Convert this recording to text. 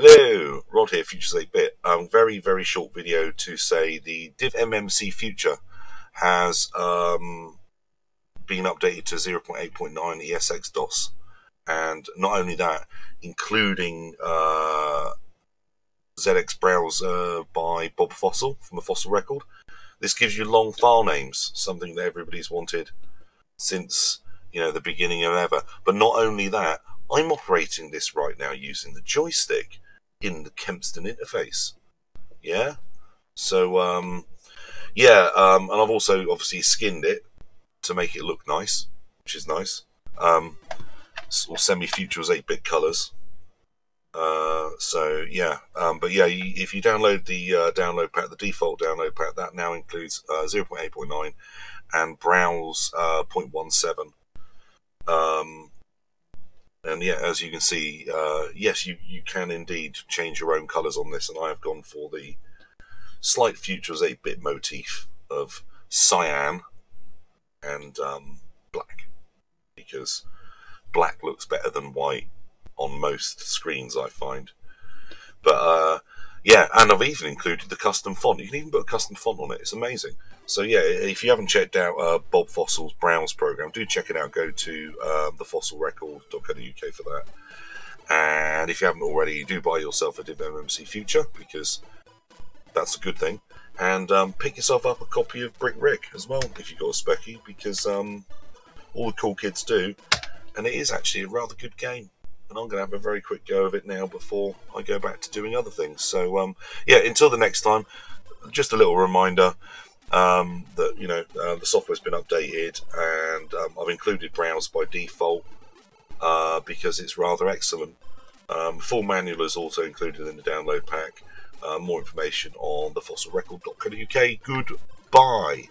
Hello, Rod here, Future was 8bit. Very, very short video to say the divMMC Future has been updated to 0.8.9 ESX-DOS. And not only that, including ZX Browser by Bob Fossil from the Fossil Record. This gives you long file names, something that everybody's wanted since, you know, the beginning of ever. But not only that, I'm operating this right now using the joystick in the Kempston interface. Yeah? So, and I've also obviously skinned it to make it look nice, which is nice. Or semi-future was 8-bit colours. But yeah, if you download the download pack, the default download pack, that now includes 0.8.9 and Browse 0.17. And yeah, as you can see, yes, you can indeed change your own colours on this, and I have gone for the slight Future was 8-bit motif of cyan and black, because black looks better than white on most screens, I find. But yeah, and I've even included the custom font. You can even put a custom font on it. It's amazing. So yeah, if you haven't checked out Bob Fossil's Browse program, do check it out. Go to thefossilrecord.co.uk for that. And if you haven't already, do buy yourself a divMMC Future, because that's a good thing. And pick yourself up a copy of Brick Rick as well, if you've got a Speccy, because all the cool kids do. And it is actually a rather good game. And I'm going to have a very quick go of it now before I go back to doing other things. So, yeah, until the next time, just a little reminder that, you know, the software's been updated, and I've included Browse by default because it's rather excellent. Full manual is also included in the download pack. More information on thefossilrecord.co.uk. Goodbye.